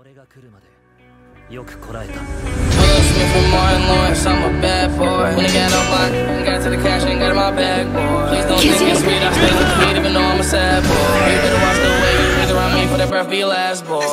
I'm a bad boy. When I got no money, got to the cash, ain't got in my bag, boy. Please don't think me sweet, I stay with feet, even though I'm a sad boy. You better watch the way you breathe around me, for that breath be your last, boy.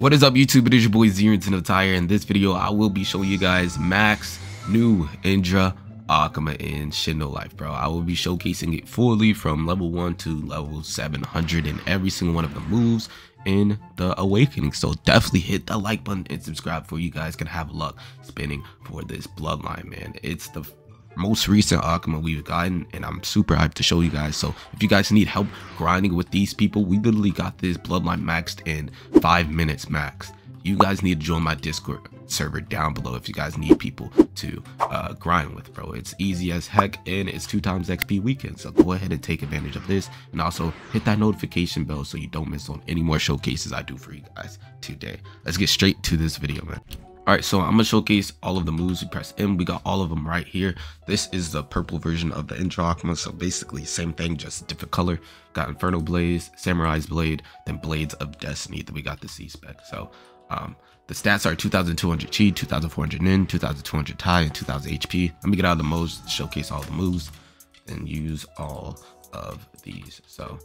What is up YouTube, it is your boy Xeraton of Attire. In this video, I will be showing you guys Max, New, Indra, Akuma, and Shindo Life, bro. I will be showcasing it fully from level 1 to level 700 and every single one of the moves in the awakening. So definitely hit that like button and subscribe for you guys can have luck spinning for this bloodline, man. It's the most recent Akuma we've gotten and I'm super hyped to show you guys. So if you guys need help grinding with these people, we literally got this bloodline maxed in 5 minutes max. You guys need to join my Discord server down below if you guys need people to grind with, bro. It's easy as heck and it's 2x XP weekend, so go ahead and take advantage of this and also hit that notification bell so you don't miss on any more showcases I do for you guys today. Let's get straight to this video, man. Alright, so I'm going to showcase all of the moves. We press M, we got all of them right here. This is the purple version of the Intra Akuma, so basically same thing, just different color. Got Inferno Blaze, Samurai's Blade, then Blades of Destiny, then we got the C-Spec. So the stats are 2200 Chi, 2400 Nin, 2200 Tai, and 2000 HP. Let me get out of the modes, showcase all the moves, and use all of these. So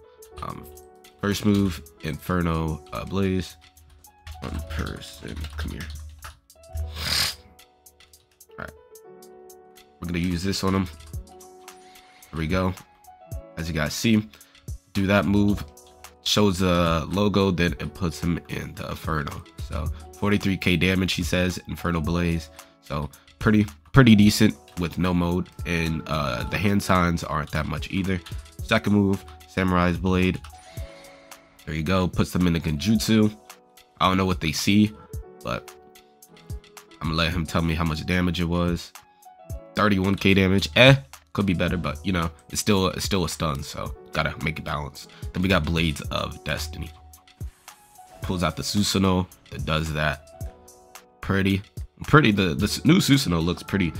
first move, Inferno Blaze. One person, come here. Alright, we're gonna use this on him. There we go. As you guys see, do that move, shows the logo, then it puts him in the Inferno. So 43k damage, he says, Inferno Blaze. So pretty decent with no mode, and the hand signs aren't that much either. Second move, Samurai's Blade. There you go, puts them in the Genjutsu. I don't know what they see, but I'm gonna let him tell me how much damage it was. 31k damage. Could be better, but you know, it's still a stun, so gotta make it balance. Then we got Blades of Destiny. Pulls out the Susanoo that does that. Pretty. The new Susanoo looks pretty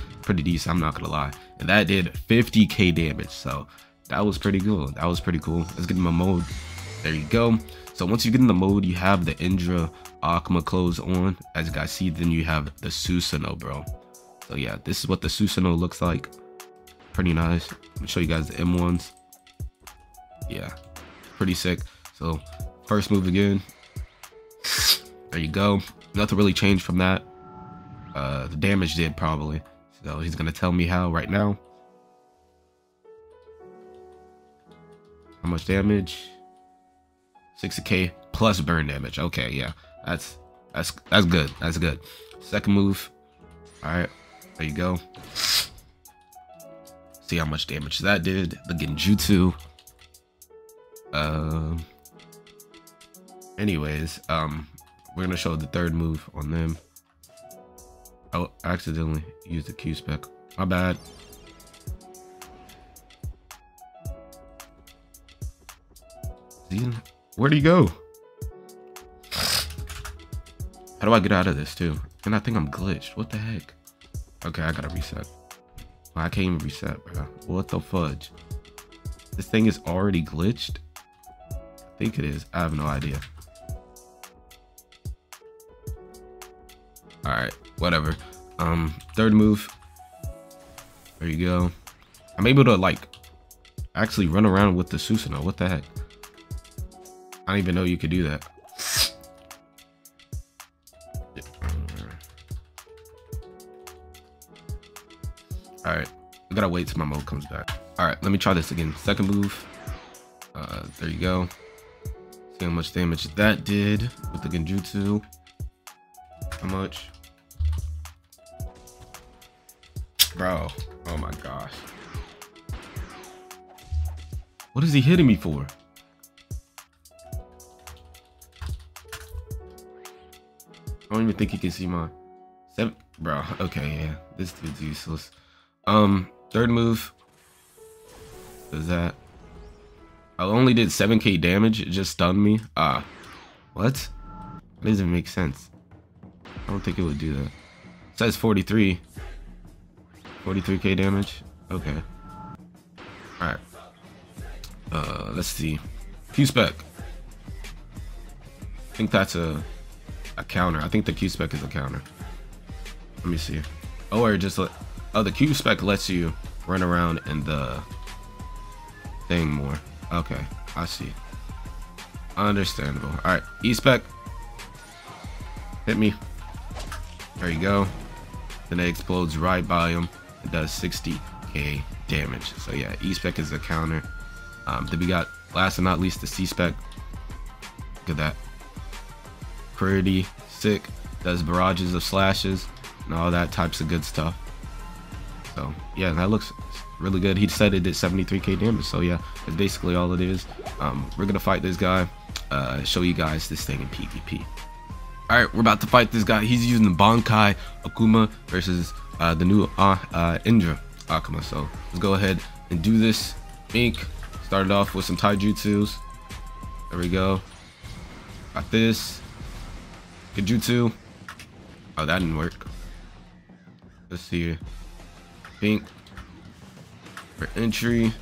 decent, I'm not gonna lie. And that did 50k damage, so that was pretty cool. Let's get him a mode. There you go. So once you get in the mode, you have the Indra Akuma clothes on, as you guys see. Then you have the Susanoo, bro. So yeah, this is what the Susanoo looks like. Pretty nice. Let me show you guys the M ones. Yeah, pretty sick. So first move again. There you go. Nothing really changed from that. The damage did probably. So he's gonna tell me how right now. How much damage? 60k plus burn damage. Okay, yeah, that's good. Second move. All right, there you go. See how much damage that did. The Genjutsu. Anyways, we're gonna show the third move on them. Oh, I accidentally used the Q spec. My bad. See? Where'd he go? How do I get out of this too? And I think I'm glitched. What the heck? Okay, I gotta reset. I can't even reset, bro. What the fudge? This thing is already glitched? I think it is. I have no idea. Alright, whatever. Third move. There you go. I'm able to like actually run around with the Susanoo. What the heck? I don't even know you could do that. Alright, I gotta wait till my mode comes back. Alright, let me try this again. Second move. There you go. See how much damage that did with the Genjutsu. How much? Bro, oh my gosh. What is he hitting me for? I don't even think he can see mine. Seven, bro. Okay, yeah, this dude's useless. Third move does that. I only did 7k damage. It just stunned me. What? That doesn't make sense. I don't think it would do that. Says 43. 43k damage. Okay. Alright. Let's see. Q-Spec. I think that's a counter. I think the Q-Spec is a counter. Let me see. Oh, or just let... Oh, the Q-Spec lets you run around in the thing more. Okay, I see. Understandable. Alright, E-Spec. Hit me. There you go. Then it explodes right by him. It does 60k damage. So yeah, E-Spec is a counter. Then we got, last but not least, the C-Spec. Look at that. Pretty sick. Does barrages of slashes and all that types of good stuff. So yeah, that looks really good. He said it did 73k damage, so yeah, that's basically all it is. We're gonna fight this guy, show you guys this thing in PvP. All right, we're about to fight this guy. He's using the Bankai Akuma versus the new Indra Akuma. So let's go ahead and do this. Ink started off with some Taijutsus. There we go. Got this Genjutsu. Oh, that didn't work. Let's see here. Pink for entry.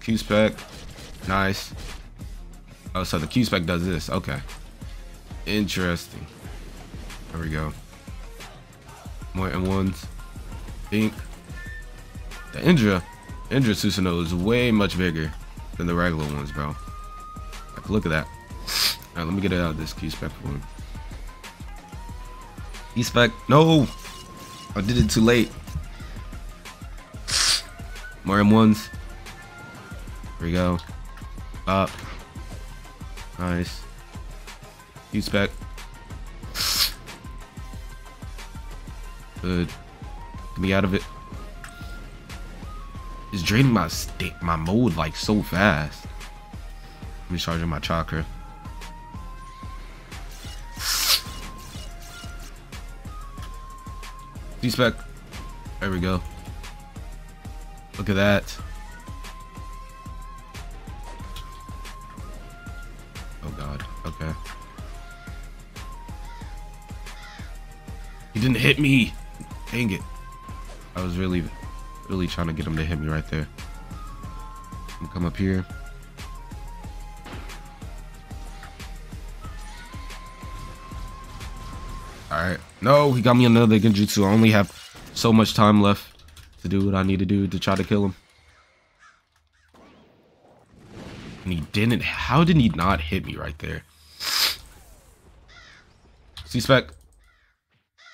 Q-Spec. Nice. Oh, so the Q-Spec does this. Okay, interesting. There we go. More M1s. Pink. The Indra Susanoo is way much bigger than the regular ones, bro. Like, look at that. All right, let me get it out of this Q-Spec one. E-Spec. No, I did it too late. More M1s. Here we go. Up. Nice. E-Spec. Good. Get me out of it. It's draining my mode like so fast. I'm recharging my chakra. D-Spec. There we go. Look at that. Oh god. Okay. He didn't hit me. Dang it. I was really trying to get him to hit me right there. I'm gonna come up here. Alright. No, he got me another Genjutsu. I only have so much time left to do what I need to do to try to kill him. And he didn't. How did he not hit me right there? C-Spec.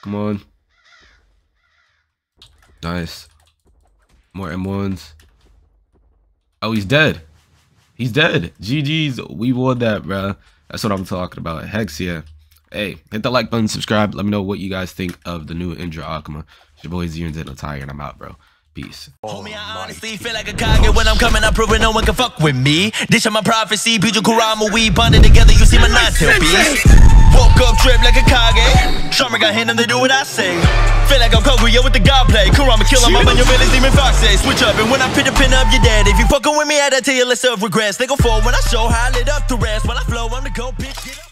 Come on. Nice. More M1s. Oh, he's dead. He's dead. GG's. We won that, bruh. That's what I'm talking about. Hex, yeah. Hey, hit the like button, subscribe. Let me know what you guys think of the new Indra Akuma. It's your boy Xeraton of Attire, and I'm out, bro. Peace. Homie, I honestly feel like a Kage when I'm coming. I'm proving no one can fuck with me. Dish on my prophecy, Piju Kurama, we bonded together. You see my non-tail beast. Woke up, trip like a Kage. Sharma got him to do what I say. Feel like I'm Koguya with the god play. Kurama kill him, I'm on your village, demon fox say. Switch up, and when I pin up, you're dead. If you fucking with me, I tell you, let's self regress. They go forward when I show how I lit up the rest. When I flow, I'm the go, bitch, get up.